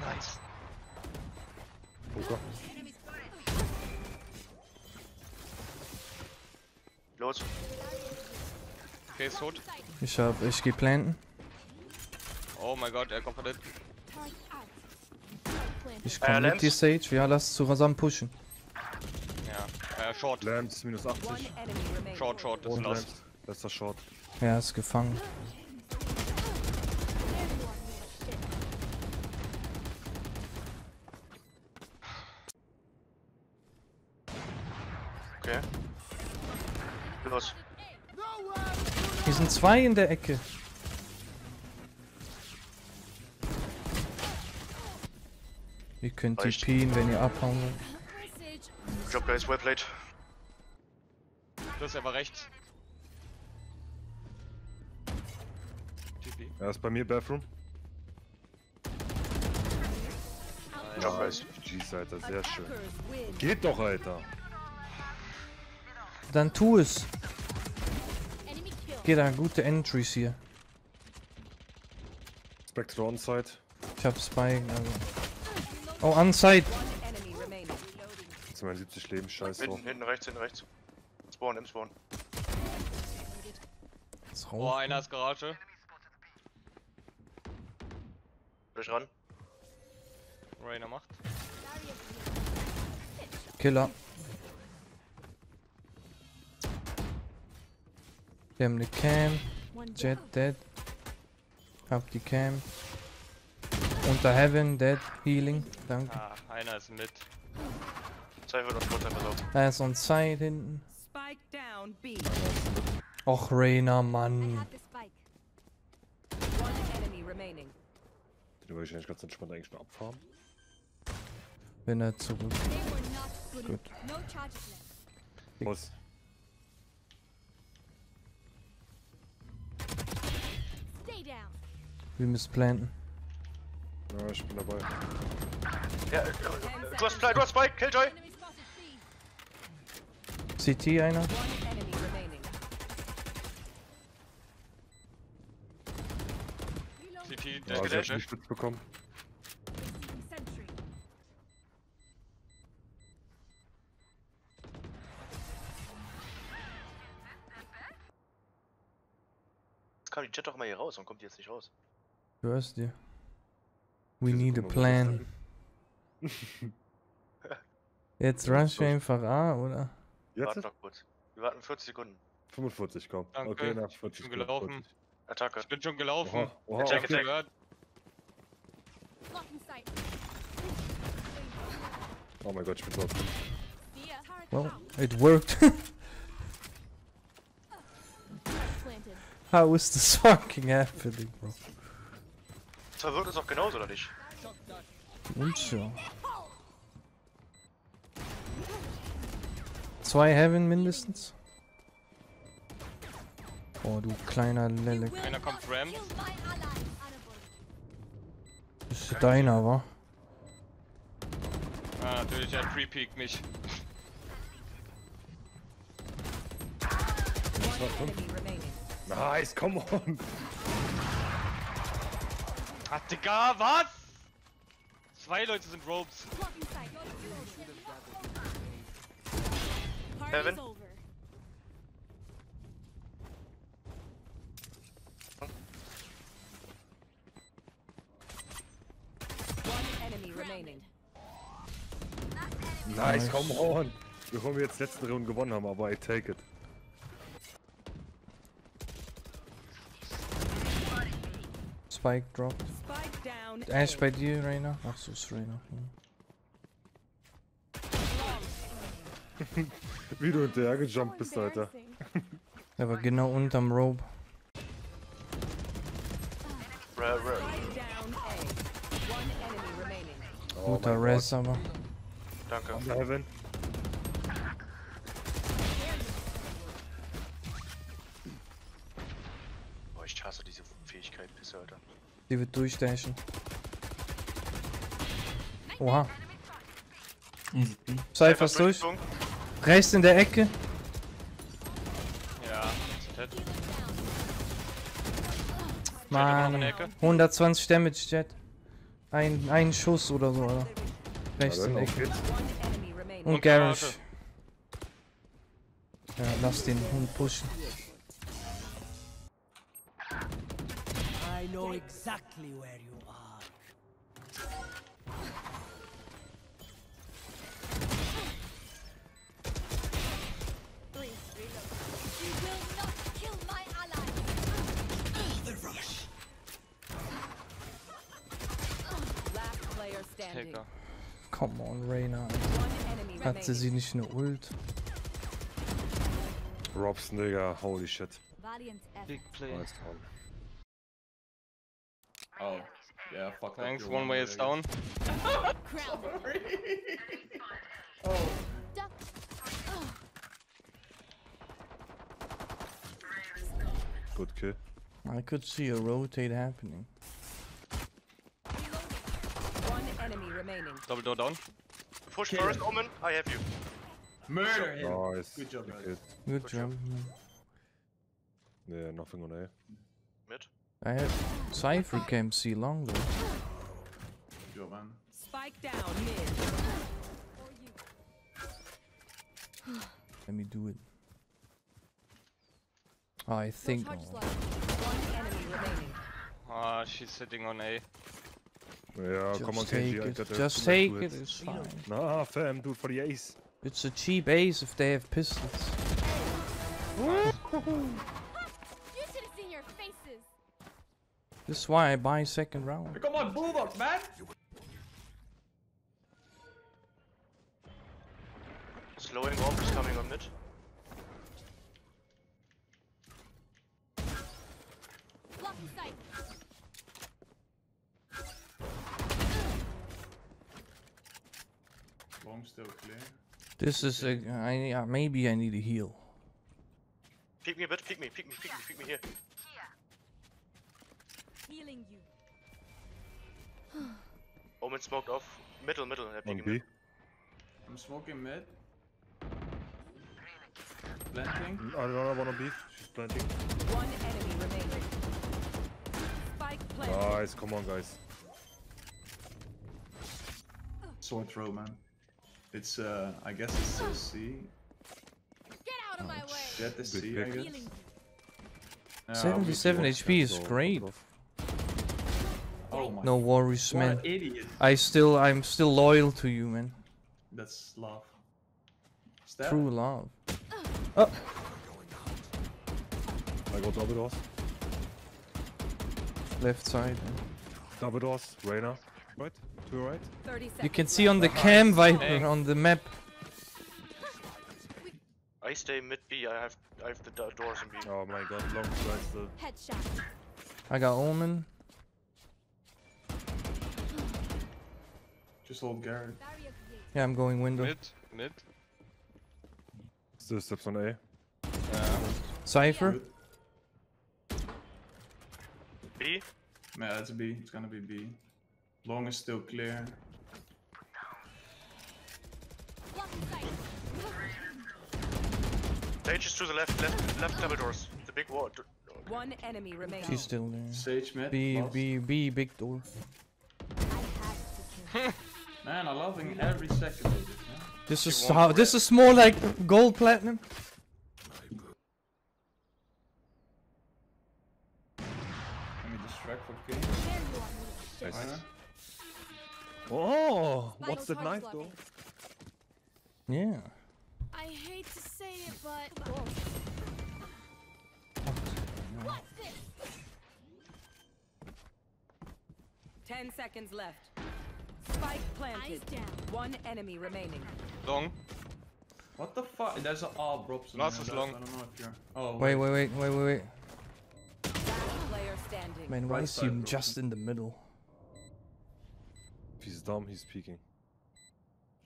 Nice. Poker. Los. Okay, ist tot. Ich geh planten. Oh mein Gott, er kommt von hinten. Ich komm mit die Sage, ja, lass zusammen pushen. Ja, short. Lamps, minus 80. Short, das ist los. Das ist das Short. Er ist gefangen. Okay. Los. Hier sind zwei in der Ecke. Ihr könnt die pien, wenn ihr abhauen wollt. Job, guys, well played. Das ist aber rechts. Er ist bei mir, Bathroom. Job, guys. Jeez, Alter, sehr schön. Geht doch, Alter. Dann tu es. Geht da, gute Entries hier. Spectre on side. Ich hab Spike, also. Oh, an Side! 72 Leben, scheiß drauf. Hinten rechts. Spawn, im Spawn. Oh, einer ist Garage. Durch ran. Reyna macht. Killer. Wir haben eine Cam. Jet dead. Hab die Cam. Unter Heaven, Dead, Healing, danke. Ah, einer ist mit. Cypher und Spot einfach auf. Da ist on Side hinten. Spike down, B. Och, Reyna, Mann. Den würde ich eigentlich ganz entspannt eigentlich nur abfahren. Wenn er zurück. Gut. Muss. Wir müssen planten. Ja, ich bin dabei. Ja, du hast Spike, Killjoy! CT einer. CT, der ist gedasht, ne? Ich hab's bekommen. Jetzt kam die Jet doch mal hier raus und kommt jetzt nicht raus. Du hörst dir. We need a plan. Jetzt rush einfach A, oder? Jetzt? Warte noch kurz. Wir warten 40 Sekunden. 45, komm. Danke. Okay, nach 40 Sekunden. Ich bin schon gelaufen. Attacke. Ich bin schon gelaufen. Oha. Attack. Oh mein Gott, ich bin tot. Well, it worked. How is this fucking happening, bro? Das verwirrt uns auch genauso, oder nicht? Und schon. Zwei Heaven mindestens. Oh, du kleiner Lelek. Einer kommt Ram. Das ist deiner, wa? Ah, natürlich, er pre-peakt mich. Nice, come on! Ach, Digga, was? Zwei Leute sind Ropes. Heaven. Nice, come on. Bevor wir jetzt letzte Runde gewonnen haben, aber I take it. Spike dropped. Ash bei dir, Reyna? Ach so, ist Reyna. Wie du hinterher gejumpt bist, Alter. Er war genau unterm Rope. Guter Res, aber. Danke. Heaven. Boah, ich hasse diese Fähigkeit, Pisse, Alter. Die wird durchdashen. Oha. Easy. Cypher ist durch. Rechts in der Ecke. Ja, ist dead. Mann, 120 Damage, Jet. Ein Schuss oder so, oder? Rechts in Ecke. Und Garage. Ja, lass den Hund pushen. I know exactly where you are. Please reload. You will not kill my ally. The rush. Last player standing. Come on, Reyna. Hat sie nicht eine Ult? Robs, Digga, holy shit. Big play. Oh, yeah, fuck. Thanks, that one way is down. Sorry. Oh. Good kill. I could see a rotate happening. One enemy remaining. Double door down. Push kill. First, Omen, I have you. Murder him! Nice. Good job, guys. Good job. Yeah, nothing on A. Mid. I have Cypher came C long though. Good job, man. Spike down mid. Let me do it. Oh, I think. Ah, she's sitting on A. Yeah, just come on, KG. Just take it. It's fine. Nah, fam, do it for the ace. It's a cheap ace if they have pistols. You should have seen your faces. This is why I buy second round. Come on, move up, man! Slowing off is coming on mid. Blocking sight. Long still clear. This is a. Maybe I need a heal. Peek me a bit, peek me here. Healing you. Omen smoked off. Middle. Peeking. I'm smoking mid. Planting. I don't know what on B. She's planting. One enemy remaining. Spike planting. Nice, come on, guys. Sword throw, man. It's I guess it's still C. Get out of my way. Jet is C, I guess. 77 HP is great. Oh my. No worries, man. I'm still loyal to you, man. That's love. Stab? True love. Oh. I got double doors. Left side. Man. Double doors, Reyna. Right? To right? You can see on the cam Viper on the map. I stay mid B, I have the doors in B. Oh my god, long slice though. Headshot. I got Omen. Just hold Garrett. Yeah, I'm going window. Mid. Still steps on A. Cypher? B? Yeah, that's B. It's gonna be B. Long is still clear. Sage is to the left double doors. The big wall. Okay. One enemy remains. She's still there. Sage mid. B, big door. Man, I'm loving every second of this, man. This is how. This is more like gold platinum. Let me distract for game. Nice. Oh, what's that knife though? Yeah. I hate to say it, but. What's this? 10 seconds left. Spike planted. One enemy remaining. Long. What the fuck? There's an R drops. Last is long. I don't know if you're. Oh. Wait. Last player standing. Man, why is he just in the middle? He's dumb, he's peeking.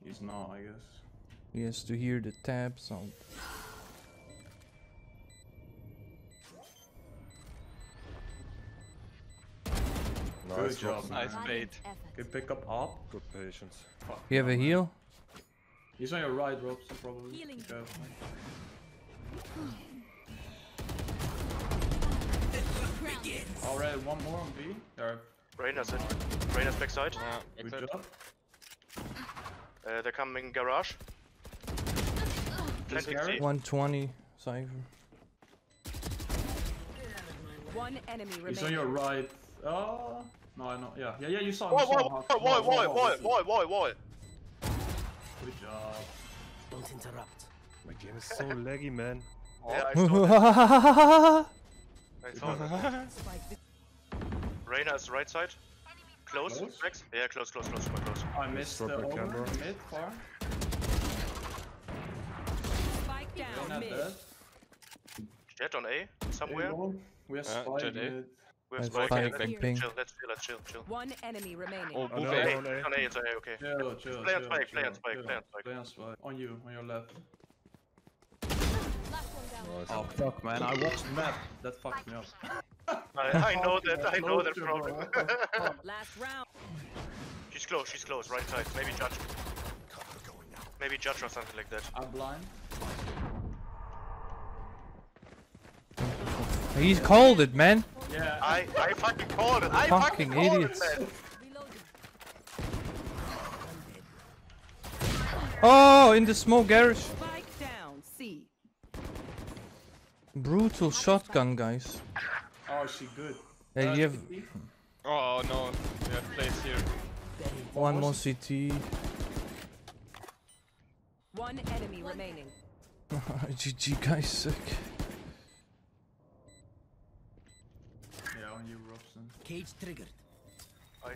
He's not, I guess. He has to hear the tab sound. Nice job, nice bait. Okay, pick up up. Good patience. Fuck, you have a heal? He's on your right, Robs, probably. Healing. Alright, one more on B. Yeah. Reyna's in. Reyna's backside. Yeah, good job. They're coming garage. 120 Cypher. One enemy remaining. You saw your right. Oh no, no, yeah, yeah, yeah. You saw him. Why? Good job. Don't interrupt. My game is so laggy, man. Oh. Yeah, I saw it. Reyna is right side. Close. Max. Yeah, close. I missed the Omen. Mid far. Spike down mid. Jet on A somewhere. We are spying mid. We are spying back ping. Let's chill. One enemy remaining. Oh, move A. On A, it's A, okay. Chill. Play on spike. On you, on your left. Oh fuck, man, I watched map. That fucked me up. I know that problem. Last round. She's close, right side. Maybe judge or something like that. I'm blind. He's called it, man. Yeah. I fucking called it. I fucking called it, man. Oh, in the small garage. Spike down, C. Brutal shotgun, guys. Oh, she good. Yeah, you have... Oh no, we have place here. One more CT. One enemy remaining. GG guys, sick. Yeah, on you, Robson. Cage triggered.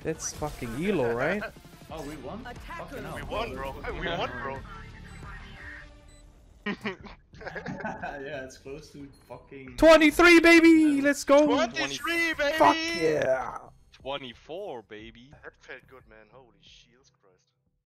That's fucking ELO, right? Oh, we won? We won, bro. Yeah, it's close to fucking 23, baby. Let's go. 23, baby. Fuck yeah. 24, baby. That felt good, man. Holy shields, Christ.